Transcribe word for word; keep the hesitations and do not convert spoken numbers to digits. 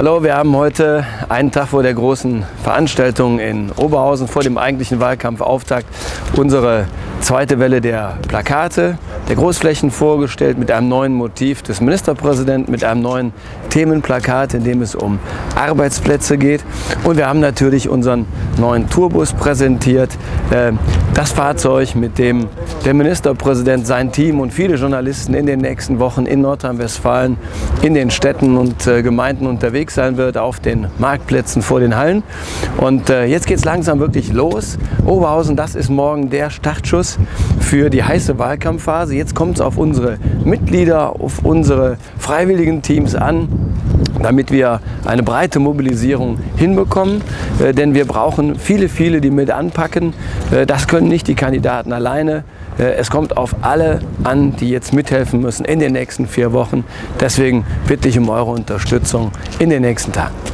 Hallo, wir haben heute einen Tag vor der großen Veranstaltung in Oberhausen, vor dem eigentlichen Wahlkampfauftakt, unsere zweite Welle der Plakate, der Großflächen vorgestellt mit einem neuen Motiv des Ministerpräsidenten, mit einem neuen Themenplakat, in dem es um Arbeitsplätze geht. Und wir haben natürlich unseren neuen Tourbus präsentiert, das Fahrzeug, mit dem der Ministerpräsident, sein Team und viele Journalisten in den nächsten Wochen in Nordrhein-Westfalen, in den Städten und Gemeinden unterwegs sein wird, auf den Marktplätzen, vor den Hallen. Und äh, jetzt geht es langsam wirklich los. Oberhausen, das ist morgen der Startschuss für die heiße Wahlkampfphase. Jetzt kommt es auf unsere Mitglieder, auf unsere freiwilligen Teams an, damit wir eine breite Mobilisierung hinbekommen. Äh, denn wir brauchen viele, viele, die mit anpacken. Äh, das können nicht die Kandidaten alleine. Äh, es kommt auf alle an, die jetzt mithelfen müssen in den nächsten vier Wochen. Deswegen bitte ich um eure Unterstützung in den nächsten Tagen.